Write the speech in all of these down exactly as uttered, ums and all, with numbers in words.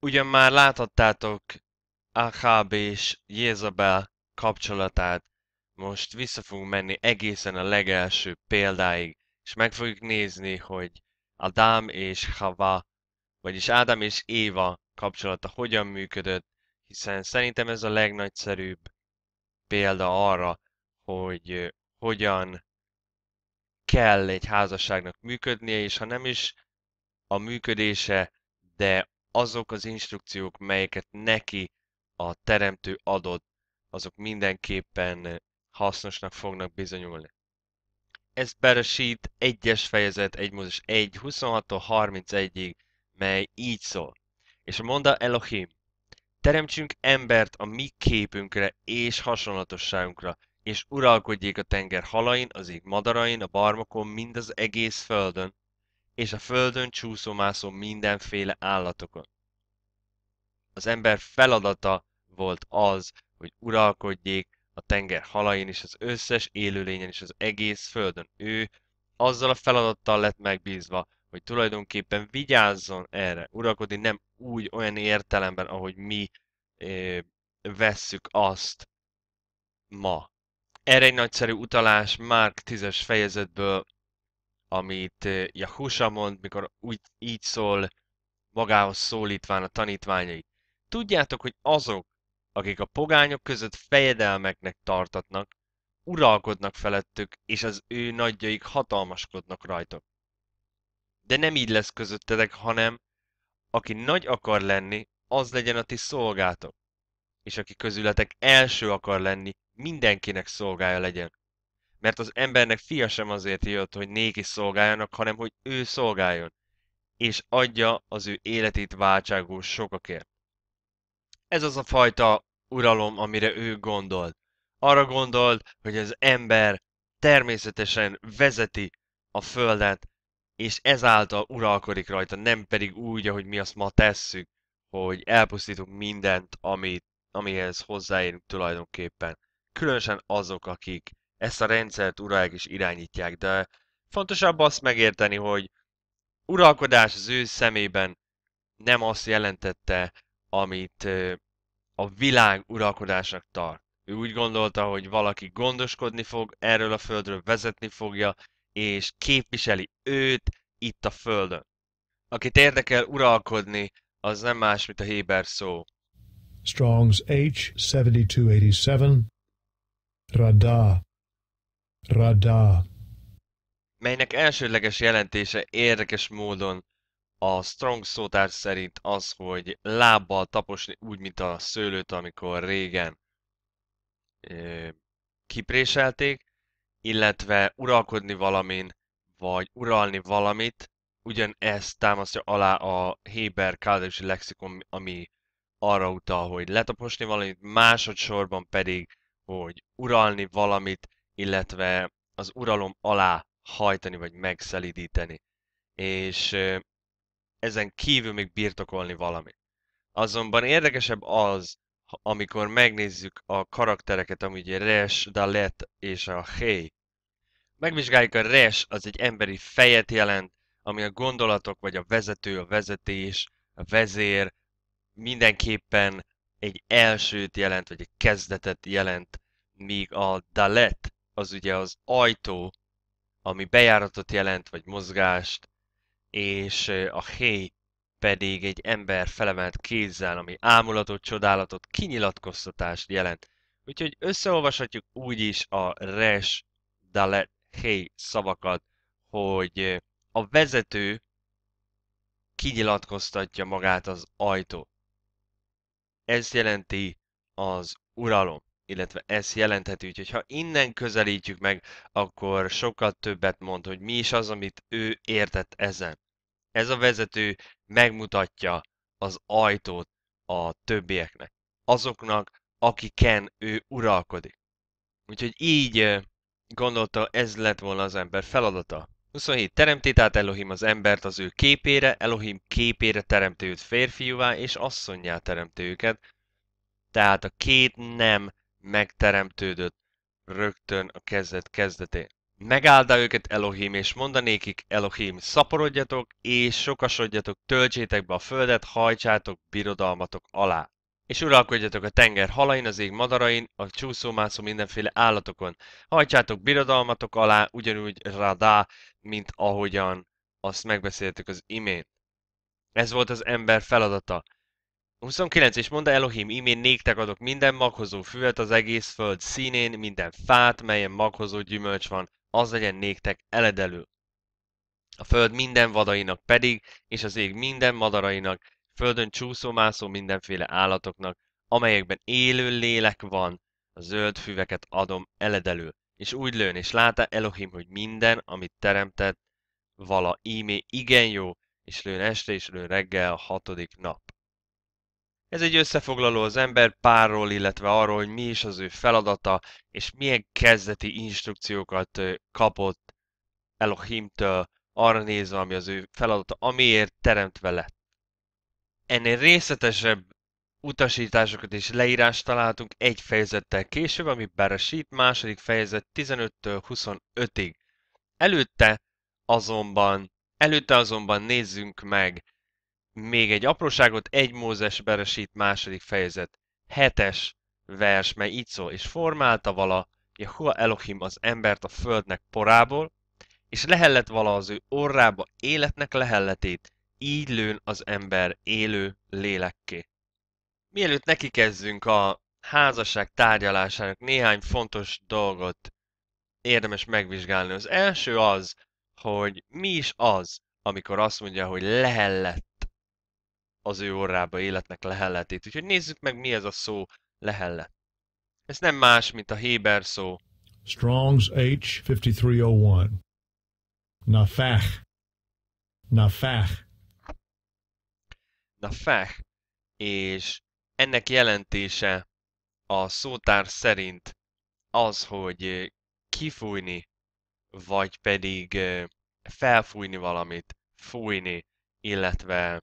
Ugyan már láthattátok Aháb és Jézabel kapcsolatát, most vissza fogunk menni egészen a legelső példáig, és meg fogjuk nézni, hogy Ádám és Chavah, vagyis Ádám és Éva kapcsolata hogyan működött, hiszen szerintem ez a legnagyszerűbb példa arra, hogy hogyan kell egy házasságnak működnie, és ha nem is a működése, de azok az instrukciók, melyeket neki a teremtő adott, azok mindenképpen hasznosnak fognak bizonyulni. Ez Bereshit egyes fejezet, egy Mózes egy, huszonhattól harmincegyig, mely így szól. És mondta Elohim, teremtsünk embert a mi képünkre és hasonlatosságunkra, és uralkodjék a tenger halain, az ég madarain, a barmokon, mind az egész földön, és a földön csúszómászó mindenféle állatokon. Az ember feladata volt az, hogy uralkodjék a tenger halain és az összes élőlényen és az egész földön. Ő azzal a feladattal lett megbízva, hogy tulajdonképpen vigyázzon erre. Uralkodni nem úgy olyan értelemben, ahogy mi eh, vesszük azt ma. Erre egy nagyszerű utalás Mark tízes fejezetből, amit Yahusha mond, mikor úgy, így szól magához szólítván a tanítványait. Tudjátok, hogy azok, akik a pogányok között fejedelmeknek tartatnak, uralkodnak felettük, és az ő nagyjaik hatalmaskodnak rajtok. De nem így lesz közöttetek, hanem aki nagy akar lenni, az legyen a ti szolgátok, és aki közületek első akar lenni, mindenkinek szolgája legyen. Mert az embernek fia sem azért jött, hogy néki szolgáljanak, hanem hogy ő szolgáljon, és adja az ő életét váltságul sokakért. Ez az a fajta uralom, amire ő gondolt. Arra gondolt, hogy az ember természetesen vezeti a földet, és ezáltal uralkodik rajta, nem pedig úgy, ahogy mi azt ma tesszük, hogy elpusztítunk mindent, amit, amihez hozzáérünk tulajdonképpen. Különösen azok, akik ezt a rendszert uralják és irányítják, de fontosabb azt megérteni, hogy uralkodás az ő szemében nem azt jelentette, amit a világ uralkodásnak tart. Ő úgy gondolta, hogy valaki gondoskodni fog, erről a földről vezetni fogja, és képviseli őt itt a földön. Akit érdekel uralkodni, az nem más, mint a héber szó. Strong's H seventy-two eighty-seven Radá Radá, melynek elsődleges jelentése érdekes módon a Strong szótár szerint az, hogy lábbal taposni úgy, mint a szőlőt, amikor régen euh, kipréselték, illetve uralkodni valamin, vagy uralni valamit, ugyanezt támasztja alá a Héber-Kádesi lexikon, ami arra utal, hogy letaposni valamit, másodszorban pedig, hogy uralni valamit, illetve az uralom alá hajtani, vagy megszelidíteni. És euh, ezen kívül még birtokolni valamit. Azonban érdekesebb az, amikor megnézzük a karaktereket, ami ugye res, dalet és a hé. Megvizsgáljuk, a res az egy emberi fejet jelent, ami a gondolatok, vagy a vezető, a vezetés, a vezér mindenképpen egy elsőt jelent, vagy egy kezdetet jelent, míg a dalet az ugye az ajtó, ami bejáratot jelent, vagy mozgást, és a hé pedig egy ember felemelt kézzel, ami ámulatot, csodálatot, kinyilatkoztatást jelent. Úgyhogy összeolvashatjuk úgy is a res, dalet, hé szavakat, hogy a vezető kinyilatkoztatja magát az ajtó. Ez jelenti az uralom, illetve ez jelentheti, úgyhogy ha innen közelítjük meg, akkor sokkal többet mond, hogy mi is az, amit ő értett ezen. Ez a vezető megmutatja az ajtót a többieknek, azoknak, akiken ő uralkodik. Úgyhogy így gondolta, ez lett volna az ember feladata. huszonhét. Teremtét át Elohim az embert az ő képére, Elohim képére teremtő őt férfiúvá és asszonnyá teremtő őket, tehát a két nem megteremtődött rögtön a kezdet kezdetén. megáldá őket Elohim, és mondanékik Elohim, szaporodjatok, és sokasodjatok, töltsétek be a földet, hajtsátok birodalmatok alá. És uralkodjatok a tenger halain, az ég madarain, a csúszómászó mindenféle állatokon. Hajtsátok birodalmatok alá, ugyanúgy Radá, mint ahogyan azt megbeszéltük az imént. Ez volt az ember feladata. huszonkilenc És mondd Elohim, imén néktek adok minden maghozó füvet az egész föld színén, minden fát, melyen maghozó gyümölcs van, az legyen néktek eledelül. A föld minden vadainak pedig, és az ég minden madarainak, földön csúszómászó mindenféle állatoknak, amelyekben élő lélek van, a zöld füveket adom eledelül. És úgy lőn, és látta Elohim, hogy minden, amit teremtett, vala ímé igen jó, és lőn este, és lőn reggel a hatodik nap. Ez egy összefoglaló az ember párról, illetve arról, hogy mi is az ő feladata, és milyen kezdeti instrukciókat kapott Elohimtől, arra nézve, ami az ő feladata, amiért teremtve lett. Ennél részletesebb utasításokat és leírást találtunk egy fejezettel később, ami Bereshit második fejezet tizenöttől huszonötig. Előtte azonban, előtte azonban nézzünk meg még egy apróságot, egy Mózes Bereshit második fejezet hetes vers, mely így szól: és formálta vala Yahuah Elohim az embert a földnek porából, és lehellett vala az ő orrába életnek lehelletét, így lőn az ember élő lélekké. Mielőtt neki kezdünk a házasság tárgyalásának, néhány fontos dolgot érdemes megvizsgálni. Az első az, hogy mi is az, amikor azt mondja, hogy lehellett az ő orrába életnek lehelletét. Úgyhogy nézzük meg, mi ez a szó, lehellett. Ez nem más, mint a héber szó. Strong's H ötven-három nulla egy. Nafach. Nafach. Nafach, és ennek jelentése a szótár szerint az, hogy kifújni, vagy pedig felfújni valamit, fújni, illetve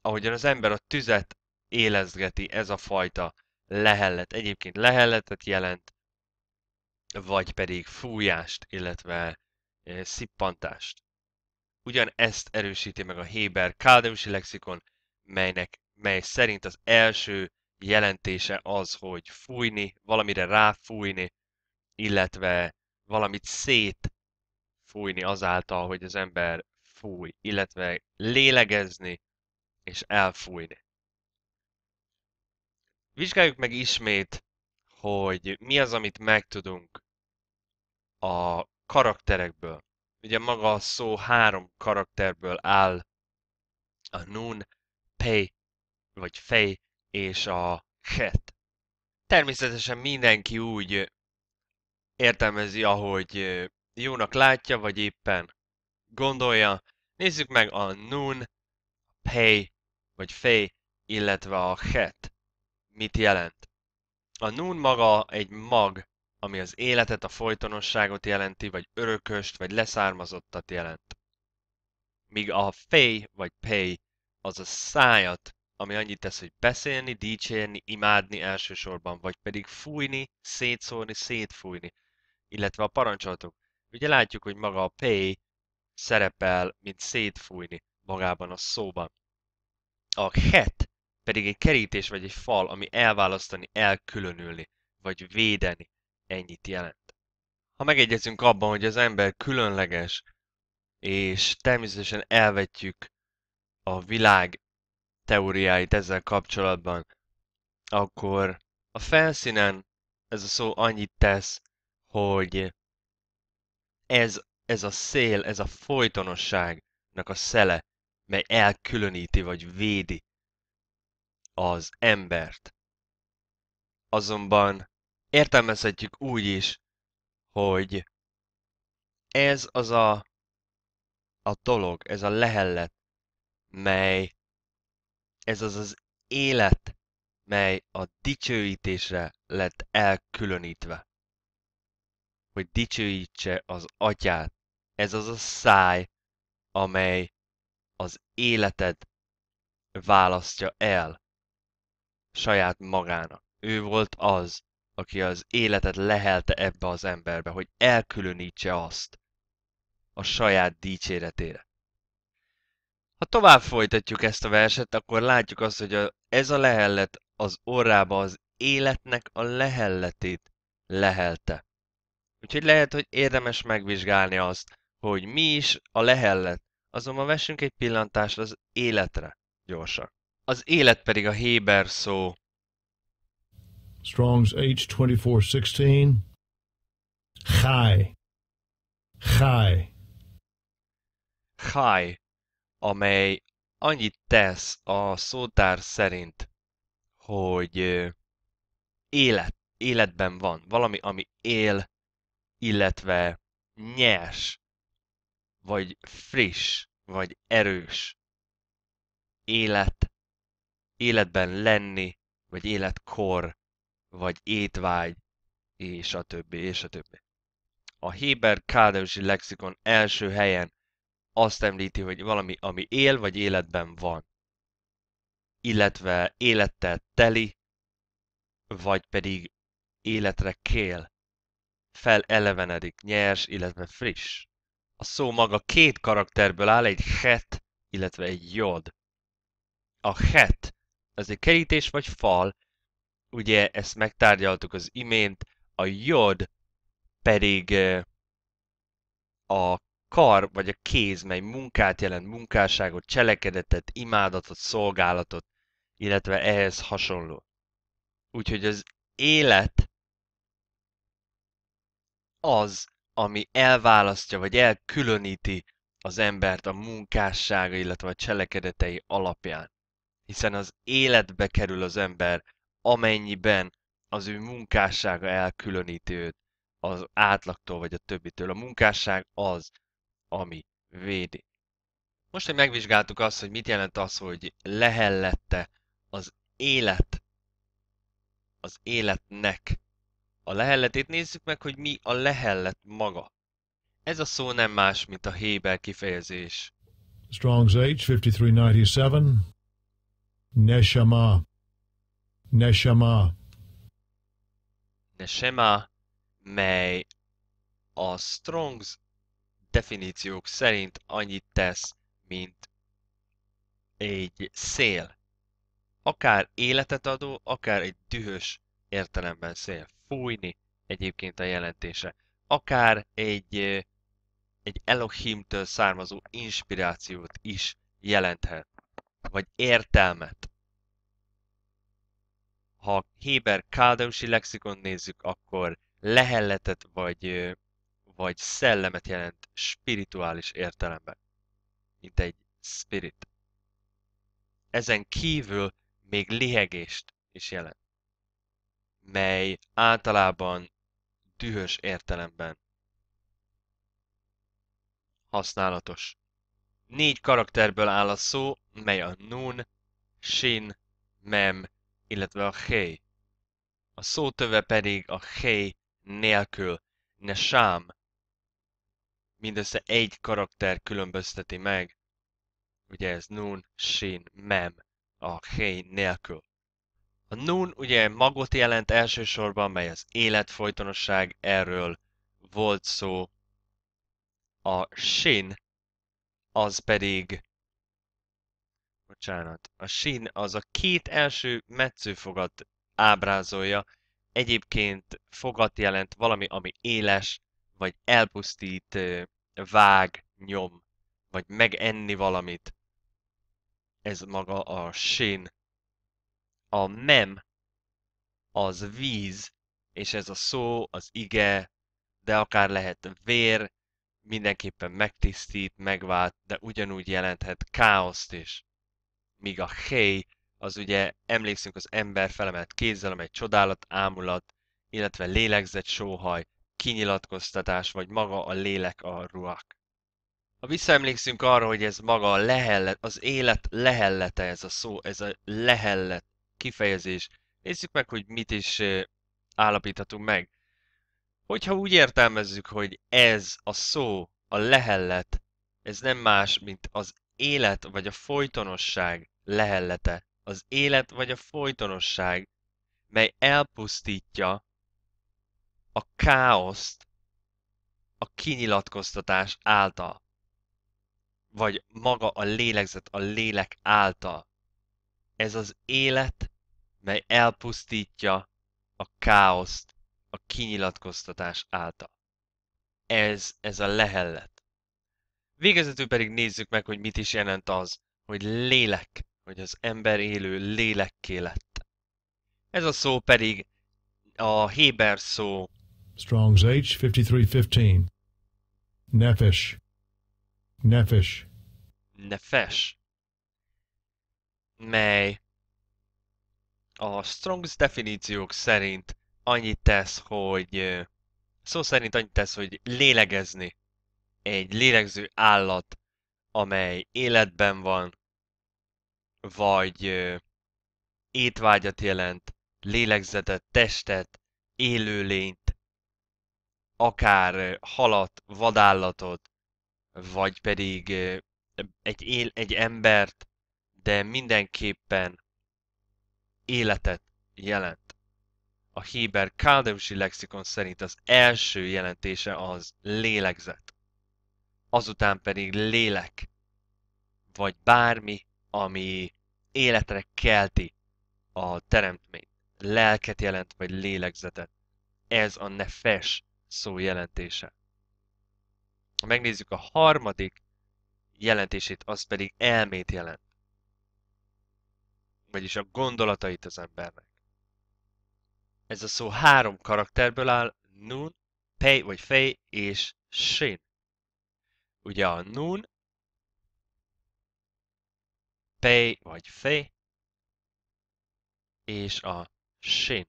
ahogyan az ember a tüzet élezgeti, ez a fajta lehellet. Egyébként lehelletet jelent, vagy pedig fújást, illetve szippantást. Ugyan ezt erősíti meg a héber-kádesi lexikon, melynek, mely szerint az első jelentése az, hogy fújni, valamire ráfújni, illetve valamit szétfújni azáltal, hogy az ember fúj, illetve lélegezni és elfújni. Vizsgáljuk meg ismét, hogy mi az, amit megtudunk a karakterekből. Ugye maga a szó három karakterből áll: a nun, pej, vagy fej, és a het. Természetesen mindenki úgy értelmezi, ahogy jónak látja, vagy éppen gondolja. Nézzük meg a nun, pej, vagy fej, illetve a het. Mit jelent? A nun maga egy mag, ami az életet, a folytonosságot jelenti, vagy örököst, vagy leszármazottat jelent. Míg a fej, vagy pej, az a szájat, ami annyit tesz, hogy beszélni, dicsérni, imádni elsősorban, vagy pedig fújni, szétszórni, szétfújni, illetve a parancsolatok. Ugye látjuk, hogy maga a pej szerepel, mint szétfújni magában a szóban. A het pedig egy kerítés vagy egy fal, ami elválasztani, elkülönülni, vagy védeni, ennyit jelent. Ha megegyezünk abban, hogy az ember különleges, és természetesen elvetjük a világ teóriáit ezzel kapcsolatban, akkor a felszínen ez a szó annyit tesz, hogy ez, ez a szél, ez a folytonosságnak a szele, mely elkülöníti vagy védi az embert. Azonban értelmezhetjük úgy is, hogy ez az a, a dolog, ez a lehellet, mely, ez az az élet, mely a dicsőítésre lett elkülönítve, hogy dicsőítse az atyát. Ez az a száj, amely az életet választja el saját magának. Ő volt az, aki az életet lehelte ebbe az emberbe, hogy elkülönítse azt a saját dicséretére. Ha tovább folytatjuk ezt a verset, akkor látjuk azt, hogy ez a lehellet az orrába az életnek a lehelletét lehelte. Úgyhogy lehet, hogy érdemes megvizsgálni azt, hogy mi is a lehellet, azonban vessünk egy pillantást az életre gyorsan. Az élet pedig a héber szó. Strong's H twenty-four sixteen. Chai. Chai. Chai, amely annyit tesz a szótár szerint, hogy élet, életben van. Valami, ami él, illetve nyers, vagy friss, vagy erős. Élet, életben lenni, vagy életkor, vagy étvágy, és a többi, és a többi. A Héber-Kádesi lexikon első helyen azt említi, hogy valami, ami él, vagy életben van, illetve élettel teli, vagy pedig életre kél, felelevenedik, nyers, illetve friss. A szó maga két karakterből áll, egy het, illetve egy jod. A het, az egy kerítés vagy fal, ugye ezt megtárgyaltuk az imént, a jod pedig a kar vagy a kéz, mely munkát jelent, munkásságot, cselekedetet, imádatot, szolgálatot, illetve ehhez hasonló. Úgyhogy az élet az, ami elválasztja vagy elkülöníti az embert a munkássága, illetve a cselekedetei alapján. Hiszen az életbe kerül az ember, amennyiben az ő munkássága elkülöníti őt az átlagtól vagy a többitől. A munkásság az, ami védi. Most, hogy megvizsgáltuk azt, hogy mit jelent az, hogy lehellette az élet, az életnek a lehelletét, nézzük meg, hogy mi a lehellet maga. Ez a szó nem más, mint a héber kifejezés. Strong's H fifty-three ninety-seven. Neshamah. Neshamah. Neshamah, mely a Strong's definíciók szerint annyit tesz, mint egy szél. Akár életet adó, akár egy dühös értelemben szél. Fújni egyébként a jelentése. Akár egy, egy Elohimtől származó inspirációt is jelenthet. Vagy értelmet. Ha Héber-Kádesi lexikon nézzük, akkor lehelletet vagy, vagy szellemet jelent spirituális értelemben. Mint egy spirit. Ezen kívül még lihegést is jelent, mely általában dühös értelemben használatos. Négy karakterből áll a szó, mely a nun, sin, mem, illetve a hely. A szótöve pedig a hely nélkül, nesám. Mindössze egy karakter különbözteti meg, ugye ez nun, sin, mem, a hely nélkül. A nun ugye magot jelent elsősorban, mely az életfolytonosság, erről volt szó. A sin, az pedig, bocsánat, a sin az a két első metszőfogat ábrázolja, egyébként fogat jelent valami, ami éles, vagy elpusztít, vág, nyom, vagy megenni valamit. Ez maga a sin. A mem az víz, és ez a szó, az ige, de akár lehet vér, mindenképpen megtisztít, megvált, de ugyanúgy jelenthet káoszt is. Míg a hely, az ugye emlékszünk az ember felemelt kézzel, amely csodálat, ámulat, illetve lélegzett sóhaj, kinyilatkoztatás, vagy maga a lélek, a ruach. Ha visszaemlékszünk arra, hogy ez maga a lehellet, az élet lehellete ez a szó, ez a lehellet kifejezés. Nézzük meg, hogy mit is állapíthatunk meg. Hogyha úgy értelmezzük, hogy ez a szó, a lehellet, ez nem más, mint az élet vagy a folytonosság lehellete. Az élet vagy a folytonosság, mely elpusztítja a káoszt a kinyilatkoztatás által, vagy maga a lélegzet, a lélek által. Ez az élet, mely elpusztítja a káoszt a kinyilatkoztatás által. Ez, ez a lehellet. Végezetül pedig nézzük meg, hogy mit is jelent az, hogy lélek, hogy az ember élő lélekké lett. Ez a szó pedig a héber szó. Strong's H fifty-three fifteen. Nefesh. Nefesh. Nefesh. Mely a Strong's definíciók szerint annyit tesz, hogy szó szerint annyit tesz, hogy lélegezni. Egy lélegző állat, amely életben van, vagy étvágyat jelent, lélegzetet, testet, élőlényt, akár halat, vadállatot, vagy pedig egy, él, egy embert, de mindenképpen életet jelent. A héber-kádesi lexikon szerint az első jelentése az lélegzet. Azután pedig lélek, vagy bármi, ami életre kelti a teremtményt. Lelket jelent, vagy lélegzetet. Ez a nefesh szó jelentése. Ha megnézzük a harmadik jelentését, az pedig elmét jelent. Vagyis a gondolatait az embernek. Ez a szó három karakterből áll, nun, pej vagy fej és shin. Ugye a nun, pej vagy fej és a shin.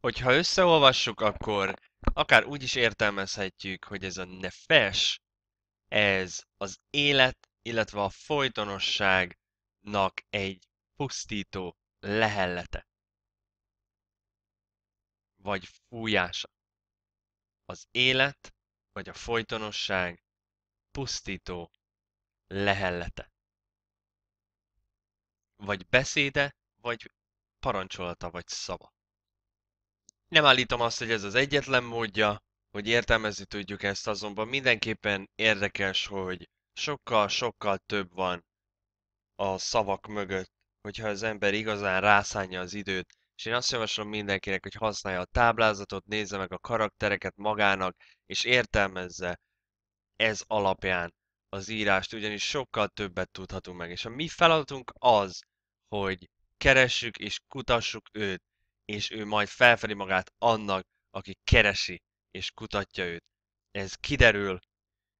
Hogyha összeolvassuk, akkor akár úgy is értelmezhetjük, hogy ez a nefesh, ez az élet, illetve a folytonosságnak egy pusztító lehellete. Vagy fújása. Az élet, vagy a folytonosság pusztító lehellete. Vagy beszéde, vagy parancsolata, vagy szava. Nem állítom azt, hogy ez az egyetlen módja, hogy értelmezni tudjuk ezt, azonban mindenképpen érdekes, hogy sokkal-sokkal több van a szavak mögött, hogyha az ember igazán rászánja az időt, és én azt javaslom mindenkinek, hogy használja a táblázatot, nézze meg a karaktereket magának, és értelmezze ez alapján az írást, ugyanis sokkal többet tudhatunk meg. És a mi feladatunk az, hogy keressük és kutassuk őt, és ő majd felfedi magát annak, aki keresi és kutatja őt. Ez kiderül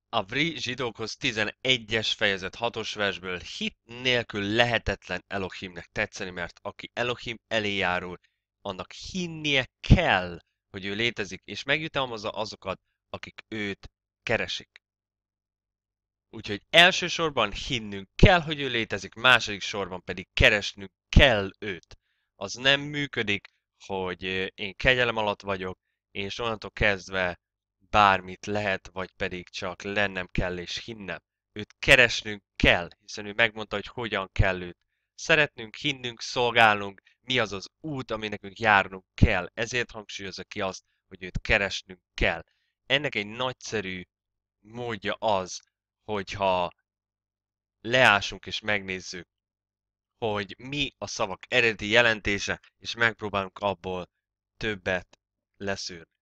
a Vri zsidókhoz tizenegyes fejezet hatos versből: hit nélkül lehetetlen Elohimnek tetszeni, mert aki Elohim elé járul, annak hinnie kell, hogy ő létezik, és megjutalmazza azokat, akik őt keresik. Úgyhogy elsősorban hinnünk kell, hogy ő létezik, második sorban pedig keresnünk kell őt. Az nem működik, hogy én kegyelem alatt vagyok, és onnantól kezdve bármit lehet, vagy pedig csak lennem kell és hinnem. Őt keresnünk kell, hiszen ő megmondta, hogy hogyan kell őt. Szeretnünk, hinnünk, szolgálnunk, mi az az út, ami nekünk járnunk kell. Ezért hangsúlyozza ki azt, hogy őt keresnünk kell. Ennek egy nagyszerű módja az, hogyha leásunk és megnézzük, hogy mi a szavak eredeti jelentése, és megpróbálunk abból többet leszűrni.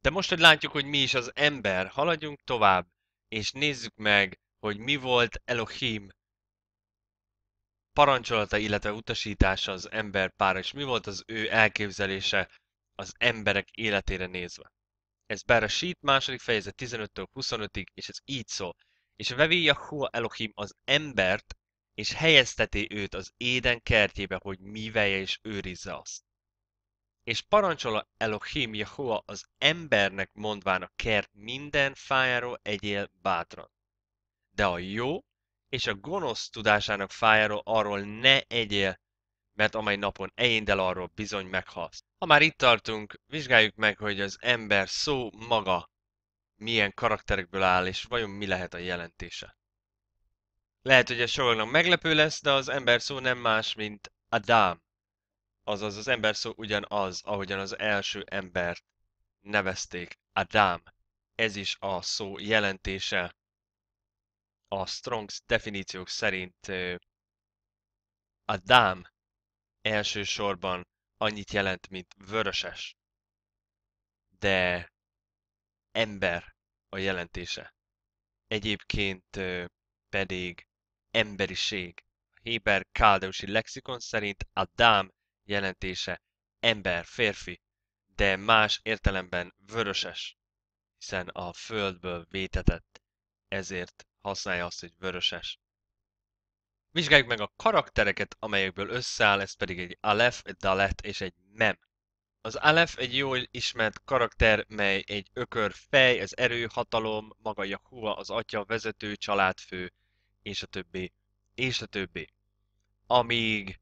De most, hogy látjuk, hogy mi is az ember, haladjunk tovább, és nézzük meg, hogy mi volt Elohim parancsolata, illetve utasítása az emberpára, és mi volt az ő elképzelése az emberek életére nézve. Ez Bereshit második fejezet tizenöttől huszonötig, és ez így szól: és vevi Yahuah Elohim az embert, és helyezteti őt az Éden kertjébe, hogy mivelje és őrizze azt. És parancsola Elohim Yahuah az embernek, mondván: a kert minden fájáról egyél bátran, de a jó és a gonosz tudásának fájáról arról ne egyél, mert amely napon eljénd el, arról bizony meghalsz. Ha már itt tartunk, vizsgáljuk meg, hogy az ember szó maga milyen karakterekből áll, és vajon mi lehet a jelentése. Lehet, hogy ez sokaknak meglepő lesz, de az ember szó nem más, mint Ádám. azaz az ember szó ugyanaz, ahogyan az első embert nevezték, Ádám. Ez is a szó jelentése. A Strong definíciók szerint Ádám elsősorban annyit jelent, mint vöröses, de ember a jelentése. Egyébként pedig emberiség. A héber-kádesi lexikon szerint Ádám jelentése ember, férfi, de más értelemben vöröses, hiszen a földből vétetett, ezért használja azt, hogy vöröses. Vizsgáljuk meg a karaktereket, amelyekből összeáll, ez pedig egy alef, egy dalet és egy mem. Az alef egy jól ismert karakter, mely egy ökör fej, az erő, hatalom, maga Yahuah, az atya, vezető, családfő, és a többi, és a többi. Amíg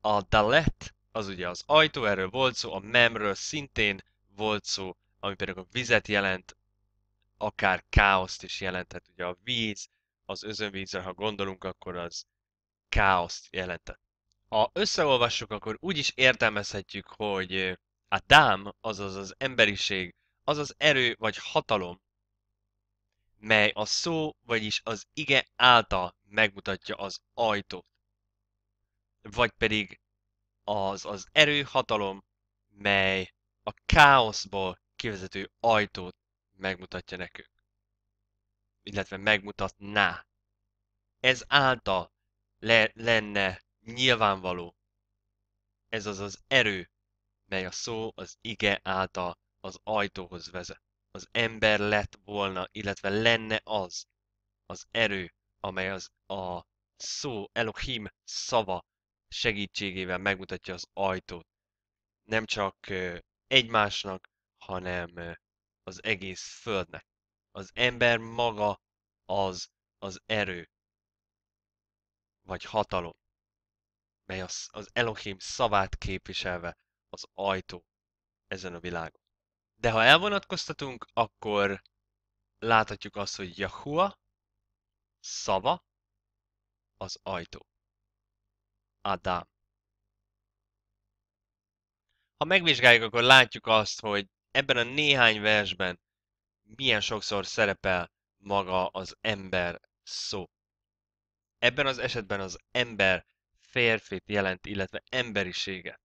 a dalet, az ugye az ajtó, erről volt szó, a memről szintén volt szó, ami pedig a vizet jelent, akár káoszt is jelenthet. Ugye a víz, az özönvízre, ha gondolunk, akkor az káoszt jelentett. Ha összeolvassuk, akkor úgy is értelmezhetjük, hogy Ádám, azaz az emberiség, az az erő vagy hatalom, mely a szó, vagyis az ige által megmutatja az ajtót. Vagy pedig az az erő, hatalom, mely a káoszból kivezető ajtót megmutatja nekünk, illetve megmutatná. Ez által le lenne nyilvánvaló. Ez az az erő, mely a szó, az ige által az ajtóhoz vezet. Az ember lett volna, illetve lenne az az erő, amely az a szó, Elohim szava segítségével megmutatja az ajtót. Nem csak egymásnak, hanem az egész földnek. Az ember maga az az erő, vagy hatalom, mely az, az Elohim szavát képviselve az ajtó ezen a világon. De ha elvonatkoztatunk, akkor láthatjuk azt, hogy Yahuah, szava, az ajtó. Ádám. Ha megvizsgáljuk, akkor látjuk azt, hogy ebben a néhány versben milyen sokszor szerepel maga az ember szó. Ebben az esetben az ember férfit jelent, illetve emberiséget,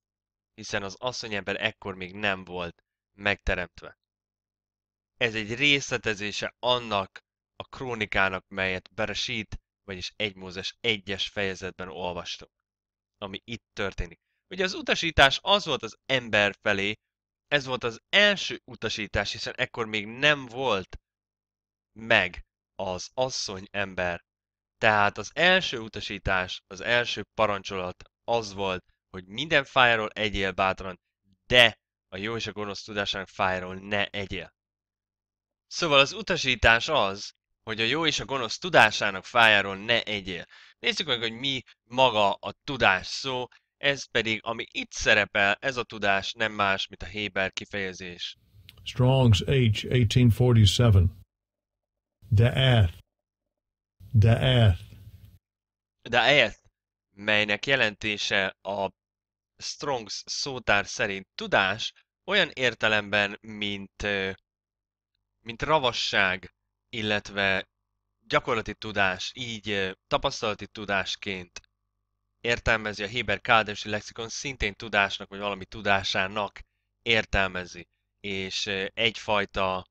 hiszen az asszonyember ekkor még nem volt megteremtve. Ez egy részletezése annak a krónikának, melyet Bereshit, vagyis egy Mózes egyes fejezetben olvastunk, ami itt történik. Ugye az utasítás az volt az ember felé, ez volt az első utasítás, hiszen ekkor még nem volt meg az asszony ember. Tehát az első utasítás, az első parancsolat az volt, hogy minden fájról egyél bátran, de a jó és a gonosz tudásának fájról ne egyél. Szóval az utasítás az, hogy a jó és a gonosz tudásának fájáról ne egyél. Nézzük meg, hogy mi maga a tudás szó, ez pedig, ami itt szerepel, ez a tudás nem más, mint a héber kifejezés. Strong's H, eighteen forty-seven. Da'ath. Da'ath. Da'ath, melynek jelentése a Strong's szótár szerint tudás olyan értelemben, mint, mint ravasság, illetve gyakorlati tudás, így tapasztalati tudásként értelmezi a héber-kádesi lexikon, szintén tudásnak, vagy valami tudásának értelmezi, és egyfajta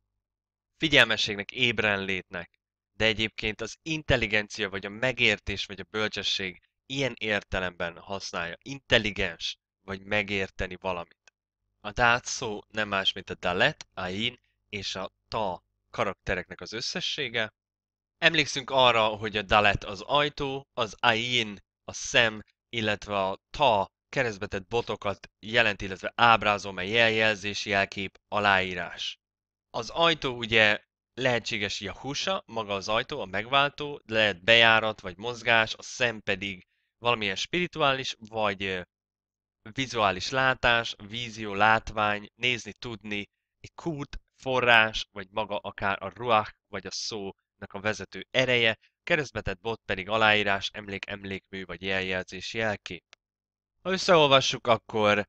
figyelmességnek, ébrenlétnek, de egyébként az intelligencia, vagy a megértés, vagy a bölcsesség ilyen értelemben használja, intelligens, vagy megérteni valamit. A dát szó nem más, mint a dalet, ain és a ta karaktereknek az összessége. Emlékszünk arra, hogy a dalet az ajtó, az ain a szem, illetve a ta keresztbetett botokat jelent, illetve ábrázol, mely jeljelzés, jelkép, aláírás. Az ajtó ugye lehetséges Yahusha, maga az ajtó, a megváltó, lehet bejárat vagy mozgás, a szem pedig valamilyen spirituális vagy vizuális látás, vízió, látvány, nézni, tudni, egy kút, forrás, vagy maga akár a ruach, vagy a szónak a vezető ereje, keresztbetett bot pedig aláírás, emlék, emlékmű, vagy jeljelzés, jelkép. Ha összeolvassuk, akkor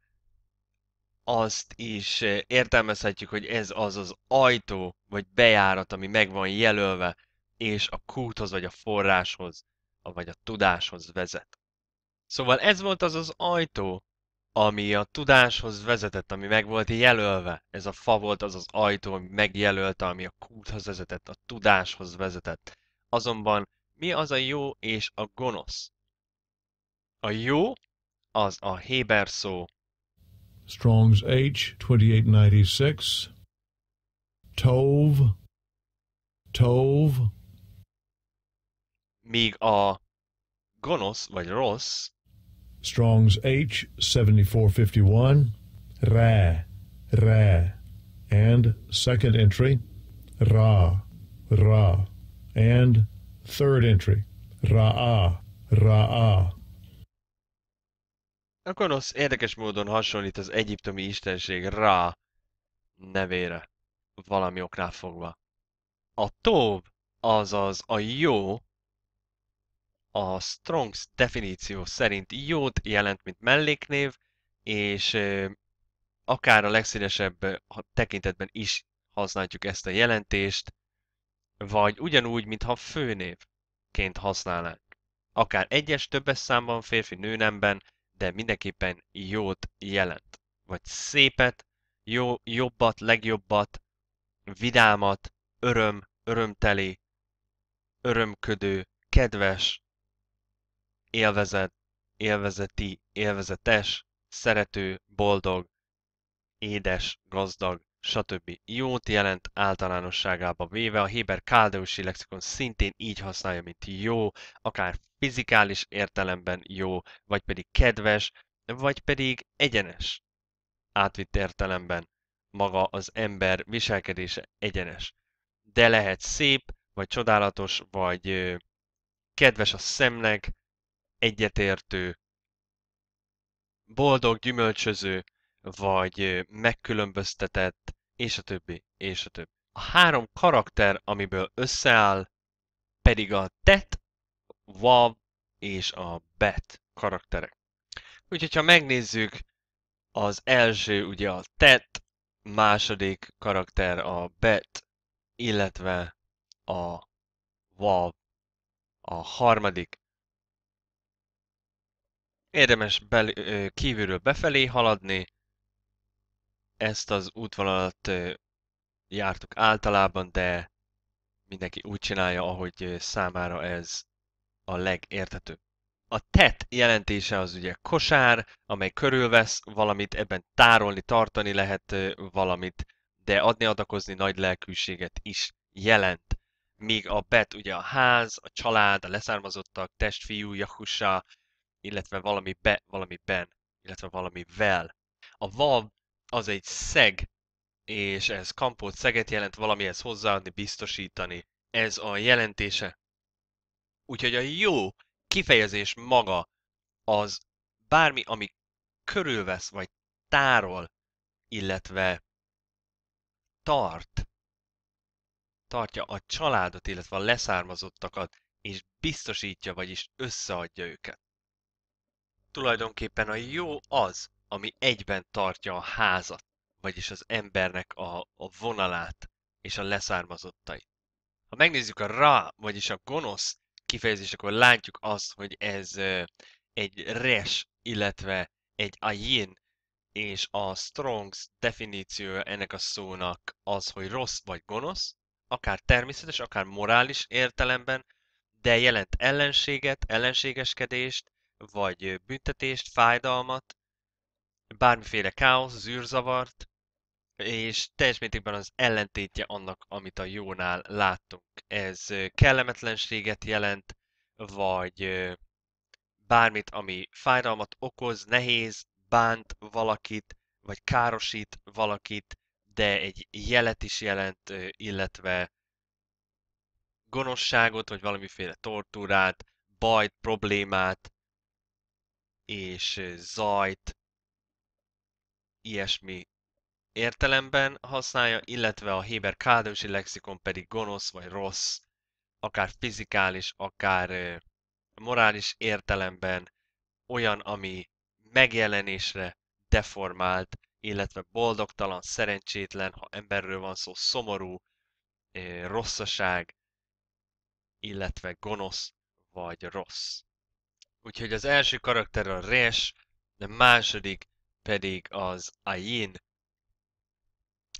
azt is értelmezhetjük, hogy ez az az ajtó vagy bejárat, ami meg van jelölve, és a kúthoz vagy a forráshoz, vagy a tudáshoz vezet. Szóval ez volt az az ajtó, ami a tudáshoz vezetett, ami meg volt jelölve. Ez a fa volt az az ajtó, ami megjelölte, ami a kúthoz vezetett, a tudáshoz vezetett. Azonban mi az a jó és a gonosz? A jó az a héber szó. Strong's H huszonnyolc kilencvenhat. Tov. Tov. Míg a gonosz vagy rossz. Strong's H hetvennégy ötvenegy. Ra. Ra. And second entry. Ra. Ra. And third entry. Ra. Ra. A gonosz érdekes módon hasonlít az egyiptomi istenség Ra nevére, valami oknál fogva. A Tov, azaz a jó, a Strong's definíció szerint jót jelent, mint melléknév, és akár a legszínesebb tekintetben is használjuk ezt a jelentést, vagy ugyanúgy, mintha főnévként használnánk. Akár egyes, többes számban, férfi, nőnemben, de mindenképpen jót jelent. Vagy szépet, jó, jobbat, legjobbat, vidámat, öröm, örömteli, örömködő, kedves, élvezet, élvezeti, élvezetes, szerető, boldog, édes, gazdag, stb. Jót jelent általánosságába véve. A héber-kádesi lexikon szintén így használja, mint jó, akár fizikális értelemben jó, vagy pedig kedves, vagy pedig egyenes. Átvitt értelemben maga az ember viselkedése egyenes. De lehet szép, vagy csodálatos, vagy kedves a szemnek, egyetértő, boldog, gyümölcsöző, vagy megkülönböztetett, és a többi, és a többi. A három karakter, amiből összeáll, pedig a tet, vav és a bet karakterek. Úgyhogy, ha megnézzük, az első ugye a tet, második karakter a bet, illetve a vav, a harmadik. Érdemes bel- kívülről befelé haladni. Ezt az útvonalat jártuk általában, de mindenki úgy csinálja, ahogy számára ez a legérthetőbb. A tet jelentése az ugye kosár, amely körülvesz valamit, ebben tárolni, tartani lehet valamit, de adni, adakozni, nagy lelkűséget is jelent. Míg a bet ugye a ház, a család, a leszármazottak, testfiú, Yahusha, illetve valami be, valamiben, illetve valamivel. A vav az egy szeg, és ez kampót, szeget jelent, valamihez hozzáadni, biztosítani. Ez a jelentése. Úgyhogy a jó kifejezés maga az bármi, ami körülvesz, vagy tárol, illetve tart. Tartja a családot, illetve a leszármazottakat, és biztosítja, vagyis összeadja őket. Tulajdonképpen a jó az, ami egyben tartja a házat, vagyis az embernek a, a vonalát és a leszármazottait. Ha megnézzük a ra, vagyis a gonosz kifejezést, akkor látjuk azt, hogy ez egy res, illetve egy ayin, és a Strong's definíciója ennek a szónak az, hogy rossz vagy gonosz, akár természetes, akár morális értelemben, de jelent ellenséget, ellenségeskedést, vagy büntetést, fájdalmat, bármiféle káosz, zűrzavart, és teljes mértékben az ellentétje annak, amit a jónál láttunk. Ez kellemetlenséget jelent, vagy bármit, ami fájdalmat okoz, nehéz, bánt valakit, vagy károsít valakit, de egy jelet is jelent, illetve gonoszságot, vagy valamiféle tortúrát, bajt, problémát, és zajt, ilyesmi értelemben használja, illetve a héber-kádesi lexikon pedig gonosz vagy rossz, akár fizikális, akár morális értelemben, olyan, ami megjelenésre deformált, illetve boldogtalan, szerencsétlen, ha emberről van szó, szomorú, rosszaság, illetve gonosz vagy rossz. Úgyhogy az első karakter a Resh, a második pedig az Ayin,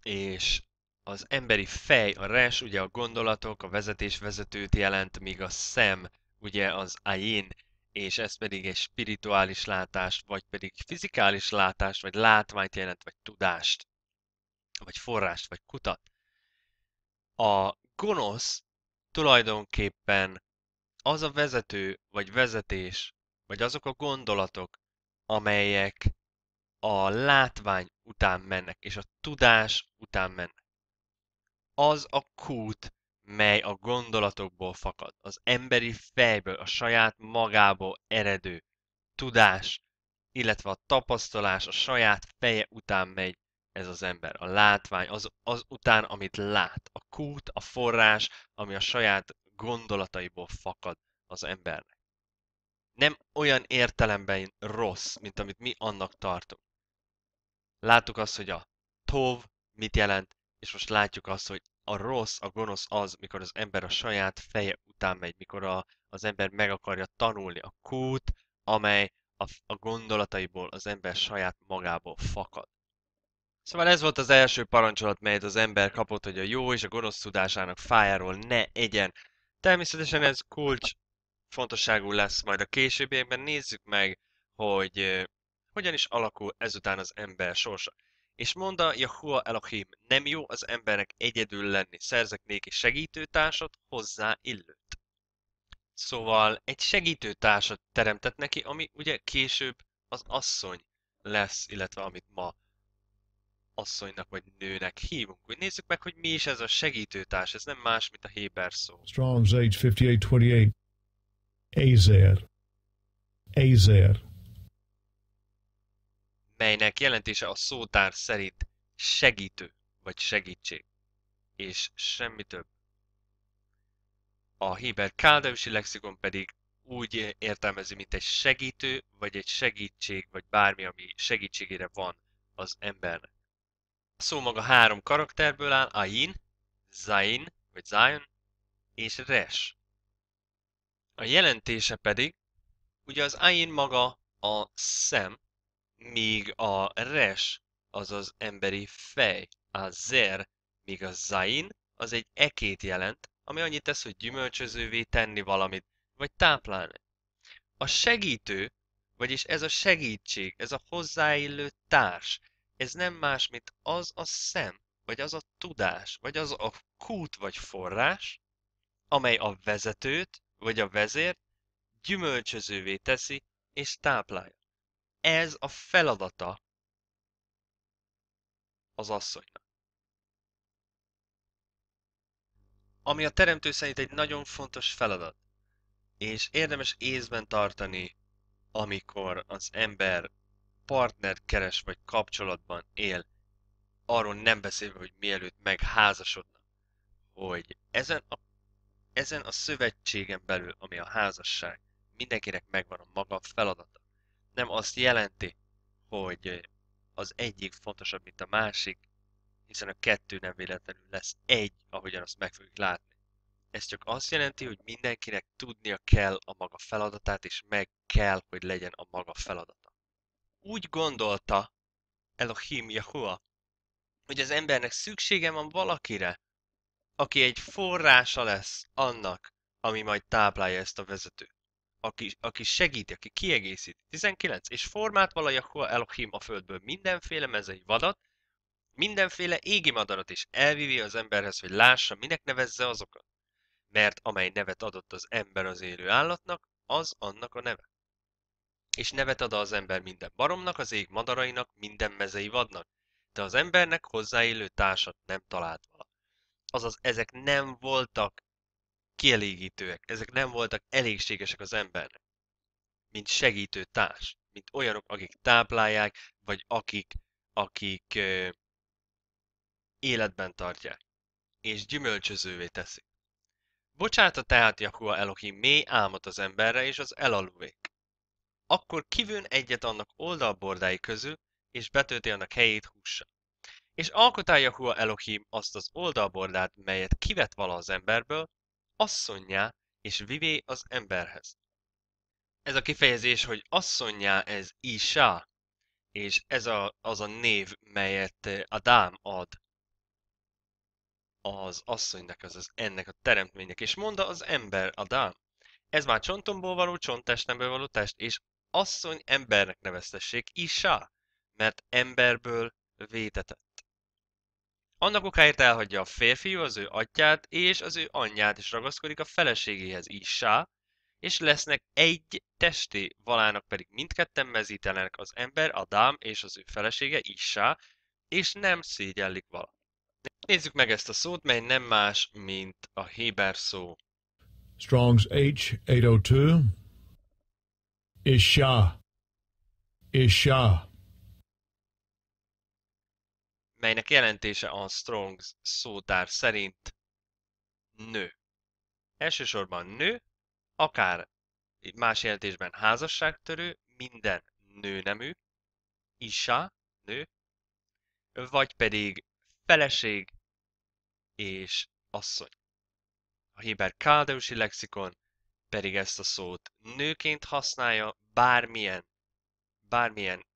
és az emberi fej, a Resh, ugye a gondolatok, a vezetés-vezetőt jelent, míg a szem, ugye az Ayin, és ez pedig egy spirituális látást, vagy pedig fizikális látást, vagy látványt jelent, vagy tudást, vagy forrást, vagy kutat. A gonosz tulajdonképpen az a vezető, vagy vezetés, vagy azok a gondolatok, amelyek a látvány után mennek, és a tudás után mennek. Az a kút, mely a gondolatokból fakad, az emberi fejből, a saját magából eredő tudás, illetve a tapasztalás a saját feje után megy ez az ember. A látvány az, az után, amit lát. A kút, a forrás, ami a saját gondolataiból fakad az embernek. Nem olyan értelemben rossz, mint amit mi annak tartunk. Láttuk azt, hogy a tov mit jelent, és most látjuk azt, hogy a rossz, a gonosz az, mikor az ember a saját feje után megy, mikor a, az ember meg akarja tanulni. A kút, amely a, a gondolataiból az ember saját magából fakad. Szóval ez volt az első parancsolat, melyet az ember kapott, hogy a jó és a gonosz tudásának fájáról ne egyen. Természetesen ez kulcs fontosságú lesz majd a későbbiekben. Nézzük meg, hogy eh, hogyan is alakul ezután az ember sorsa. És mondta Yahuah Elohim, nem jó az embernek egyedül lenni, szerzek néki segítőtársat, hozzá illőt. Szóval egy segítőtársat teremtett neki, ami ugye később az asszony lesz, illetve amit ma asszonynak vagy nőnek hívunk. Úgy nézzük meg, hogy mi is ez a segítőtárs, ez nem más, mint a héber szó. Strong's age fifty-eight twenty-eight. Ézer. Ézer. Melynek jelentése a szótár szerint segítő, vagy segítség, és semmi több. A héber-kádesi lexikon pedig úgy értelmezi, mint egy segítő, vagy egy segítség, vagy bármi, ami segítségére van az embernek. A szó maga három karakterből áll, Ayin, Zain, vagy Zion, és Resh. A jelentése pedig, ugye az Ayin maga a szem, míg a Resh az az emberi fej, a zer, míg a Zain az egy ekét jelent, ami annyit tesz, hogy gyümölcsözővé tenni valamit, vagy táplálni. A segítő, vagyis ez a segítség, ez a hozzáillő társ, ez nem más, mint az a szem, vagy az a tudás, vagy az a kút vagy forrás, amely a vezetőt, vagy a vezért gyümölcsözővé teszi és táplálja. Ez a feladata az asszonynak. Ami a teremtő szerint egy nagyon fontos feladat, és érdemes észben tartani, amikor az ember partnert keres vagy kapcsolatban él, arról nem beszélve, hogy mielőtt megházasodnak, hogy ezen a, ezen a szövetségen belül, ami a házasság, mindenkinek megvan a maga feladata. Nem azt jelenti, hogy az egyik fontosabb, mint a másik, hiszen a kettő nem véletlenül lesz egy, ahogyan azt meg fogjuk látni. Ez csak azt jelenti, hogy mindenkinek tudnia kell a maga feladatát, és meg kell, hogy legyen a maga feladata. Úgy gondolta Elohim Yahuah, hogy az embernek szüksége van valakire, aki egy forrása lesz annak, ami majd táplálja ezt a vezetőt. Aki, aki segíti, aki kiegészít. tizenkilenc. És formált vala Yahuah Elohim a földből mindenféle mezei vadat, mindenféle égi madarat, és elvivi az emberhez, hogy lássa, minek nevezze azokat. Mert amely nevet adott az ember az élő állatnak, az annak a neve. És nevet ad az ember minden baromnak, az ég madarainak, minden mezei vadnak. De az embernek hozzáillő társat nem talált vala. Azaz ezek nem voltak kielégítőek, ezek nem voltak elégségesek az embernek, mint segítő társ, mint olyanok, akik táplálják, vagy akik, akik ö, életben tartják, és gyümölcsözővé teszik. Bocsáta tehát Yahuah Elohim mély álmot az emberre és az elaluvék. akkor kivőn egyet annak oldalbordái közül, és betölti annak helyét hússal. És alkotál Yahuah Elohim azt az oldalbordát, melyet kivett vala az emberből, asszonnyá és vivé az emberhez. Ez a kifejezés, hogy asszonnyá, ez Isa, és ez a, az a név, melyet Ádám ad az asszonynak, azaz ennek a teremtménynek, és mondta az ember Ádám. Ez már csontomból való csont, testemből való test, és asszony embernek neveztessék, Isa, mert emberből vétetett. Annak okáért elhagyja a férfiú az ő atyát és az ő anyját, és ragaszkodik a feleségéhez, Isa, és lesznek egy testé, valának pedig mindketten mezítelenek, az ember Ádám és az ő felesége Isa, és nem szégyellik vala. Nézzük meg ezt a szót, mely nem más, mint a héber szó. Strong's H eight oh two. Isa. Isa. Melynek jelentése a Strong's szótár szerint nő. Elsősorban nő, akár más jelentésben házasságtörő, minden nőnemű, Isa, nő, vagy pedig feleség és asszony. A héber-kádesi lexikon pedig ezt a szót nőként használja bármilyen, bármilyen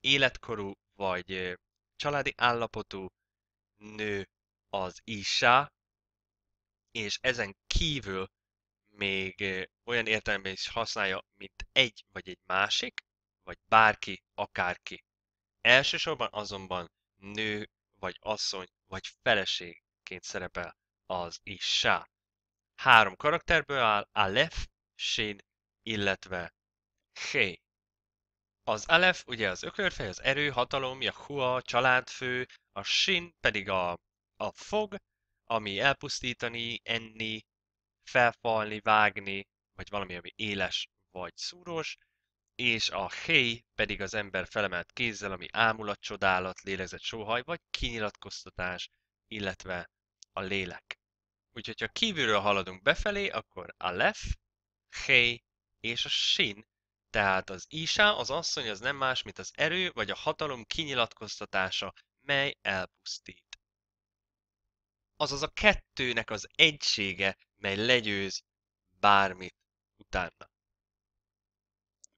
életkorú vagy családi állapotú nő az Isa, és ezen kívül még olyan értelemben is használja, mint egy vagy egy másik, vagy bárki, akárki. Elsősorban azonban nő, vagy asszony, vagy feleségként szerepel az Isa. Három karakterből áll, Alef, Shin, illetve He. Az Alef ugye az ökörfej, az erő, hatalom, Yahuah, családfő, a Shin pedig a, a fog, ami elpusztítani, enni, felfalni, vágni, vagy valami, ami éles vagy szúrós, és a héj pedig az ember felemelt kézzel, ami ámulat, csodálat, lélegzett sóhaj, vagy kinyilatkoztatás, illetve a lélek. Úgyhogy ha kívülről haladunk befelé, akkor Alef, héj és a sin, tehát az Isa, az asszony, az nem más, mint az erő, vagy a hatalom kinyilatkoztatása, mely elpusztít. Azaz a kettőnek az egysége, mely legyőz bármit utána.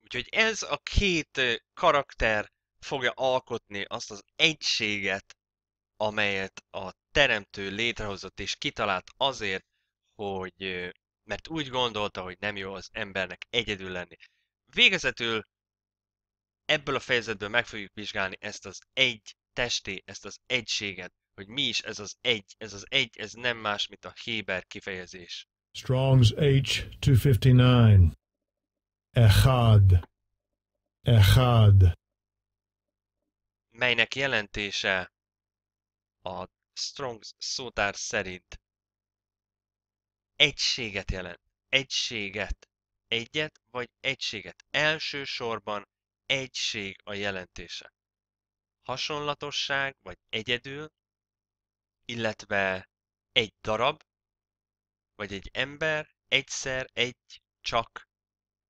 Úgyhogy ez a két karakter fogja alkotni azt az egységet, amelyet a teremtő létrehozott és kitalált azért, hogy, mert úgy gondolta, hogy nem jó az embernek egyedül lenni. Végezetül ebből a fejezetből meg fogjuk vizsgálni ezt az egy testé, ezt az egységet, hogy mi is ez az egy, ez az egy, ez nem más, mint a héber kifejezés. Strong's H two fifty-nine. Echad. Echad. Melynek jelentése a Strong's szótár szerint egységet jelent. Egységet. Egyet vagy egységet. Elsősorban egység a jelentése. Hasonlatosság vagy egyedül, illetve egy darab, vagy egy ember, egyszer, egy, csak,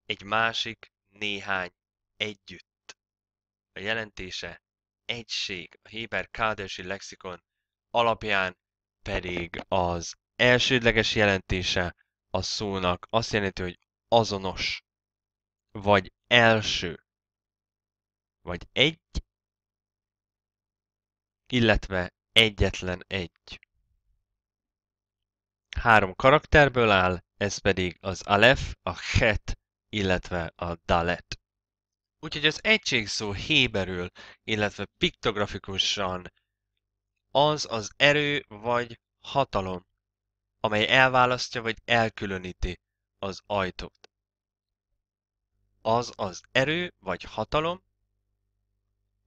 egy másik, néhány, együtt. A jelentése egység, a héber-kádesi lexikon alapján pedig az elsődleges jelentése a szónak azt jelenti, hogy azonos, vagy első, vagy egy, illetve egyetlen egy. Három karakterből áll, ez pedig az Alef, a Het, illetve a Dalet. Úgyhogy az egység szó héberül, illetve piktografikusan az az erő vagy hatalom, amely elválasztja vagy elkülöníti az ajtót. Az az erő vagy hatalom,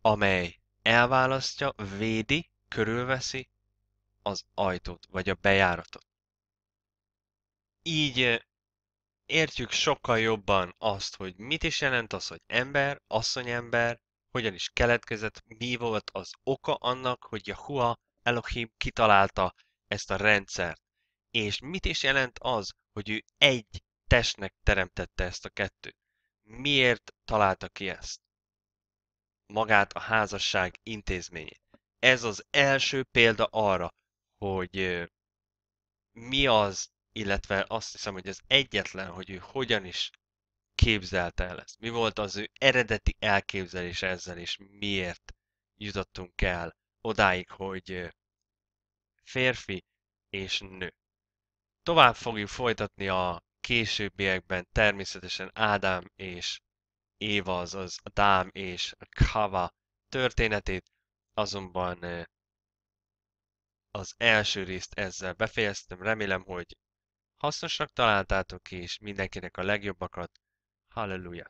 amely elválasztja, védi, körülveszi az ajtót, vagy a bejáratot. Így értjük sokkal jobban azt, hogy mit is jelent az, hogy ember, asszonyember, hogyan is keletkezett, mi volt az oka annak, hogy Yahuah Elohim kitalálta ezt a rendszert. És mit is jelent az, hogy ő egy testnek teremtette ezt a kettőt. Miért találta ki ezt? Magát a házasság intézményét. Ez az első példa arra, hogy mi az, illetve azt hiszem, hogy ez egyetlen, hogy ő hogyan is képzelte el ezt. Mi volt az ő eredeti elképzelése ezzel, és miért jutottunk el odáig, hogy férfi és nő. Tovább fogjuk folytatni a későbbiekben, természetesen Ádám és Éva, azaz Ádám és Chavah történetét, azonban az első részt ezzel befejeztem. Remélem, hogy hasznosnak találtátok, és mindenkinek a legjobbakat. Hallelujah!